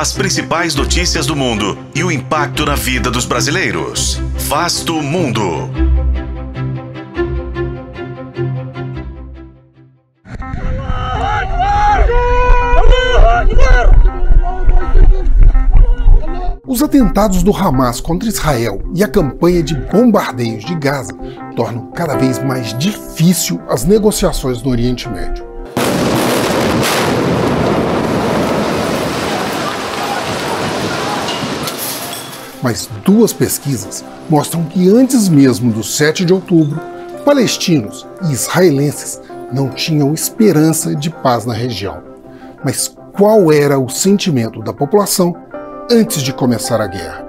as principais notícias do mundo e o impacto na vida dos brasileiros. Vasto Mundo. Os atentados do Hamas contra Israel e a campanha de bombardeios de Gaza tornam cada vez mais difícil as negociações no Oriente Médio. Mas duas pesquisas mostram que antes mesmo do 7 de outubro, palestinos e israelenses não tinham esperança de paz na região. Mas qual era o sentimento da população antes de começar a guerra?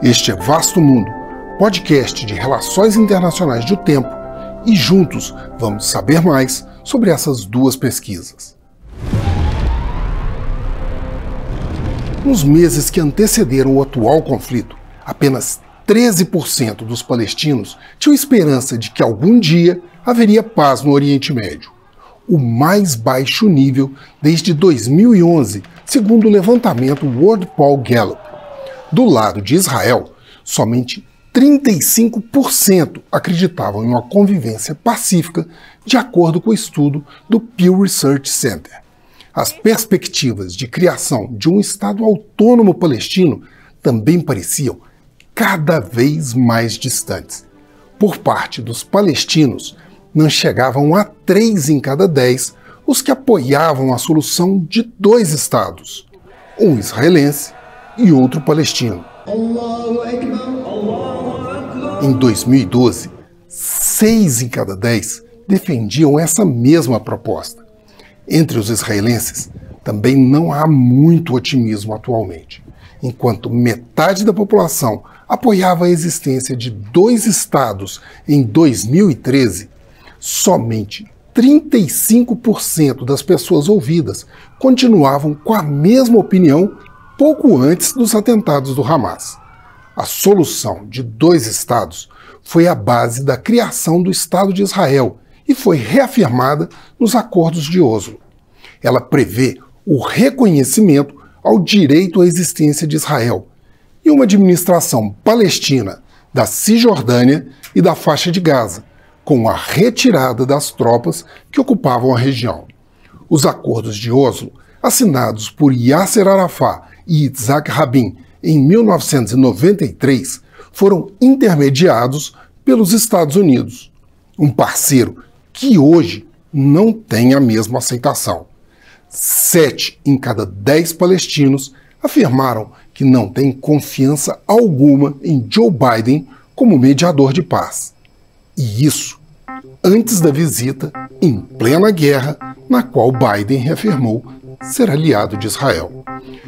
Este é Vasto Mundo, podcast de relações internacionais do Tempo, e juntos vamos saber mais sobre essas duas pesquisas. Nos meses que antecederam o atual conflito, apenas 13% dos palestinos tinham esperança de que algum dia haveria paz no Oriente Médio, o mais baixo nível desde 2011, segundo o levantamento World Poll Gallup. Do lado de Israel, somente 35% acreditavam em uma convivência pacífica, de acordo com o estudo do Pew Research Center. As perspectivas de criação de um Estado autônomo palestino também pareciam cada vez mais distantes. Por parte dos palestinos, não chegavam a 3 em cada 10 os que apoiavam a solução de 2 estados, um israelense e outro palestino. Em 2012, 6 em cada 10 defendiam essa mesma proposta. Entre os israelenses, também não há muito otimismo atualmente. Enquanto metade da população apoiava a existência de 2 estados em 2013, somente 35% das pessoas ouvidas continuavam com a mesma opinião pouco antes dos atentados do Hamas. A solução de 2 estados foi a base da criação do Estado de Israel e foi reafirmada nos Acordos de Oslo. Ela prevê o reconhecimento ao direito à existência de Israel e uma administração palestina da Cisjordânia e da Faixa de Gaza, com a retirada das tropas que ocupavam a região. Os Acordos de Oslo, assinados por Yasser Arafat e Isaac Rabin em 1993, foram intermediados pelos Estados Unidos, um parceiro que hoje não tem a mesma aceitação. 7 em cada 10 palestinos afirmaram que não têm confiança alguma em Joe Biden como mediador de paz. E isso antes da visita em plena guerra, na qual Biden reafirmou ser aliado de Israel.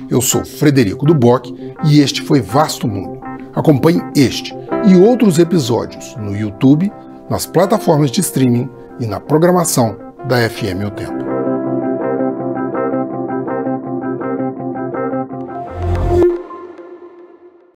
Eu sou Frederico Duboc e este foi Vasto Mundo. Acompanhe este e outros episódios no YouTube, nas plataformas de streaming e na programação da FM O Tempo.